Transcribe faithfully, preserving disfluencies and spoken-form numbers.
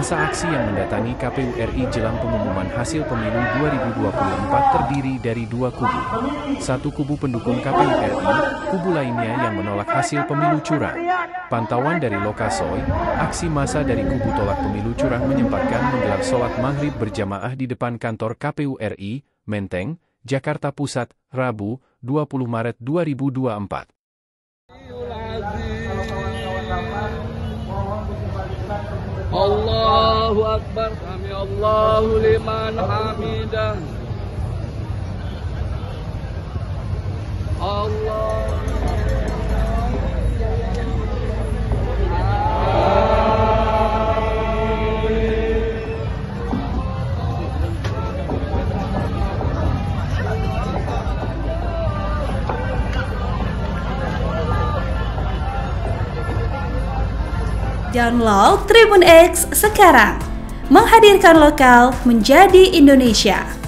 Masa aksi yang mendatangi K P U R I jelang pengumuman hasil pemilu dua ribu dua puluh empat terdiri dari dua kubu. Satu kubu pendukung K P U R I, kubu lainnya yang menolak hasil pemilu curang. Pantauan dari Lokasoi, aksi massa dari kubu tolak pemilu curang menyempatkan menggelar sholat maghrib berjamaah di depan kantor K P U R I, Menteng, Jakarta Pusat, Rabu, dua puluh Maret dua ribu dua puluh empat. Allahu Akbar, Sami Allahu liman hamidah. Allah. Download TribunX sekarang, menghadirkan lokal menjadi Indonesia.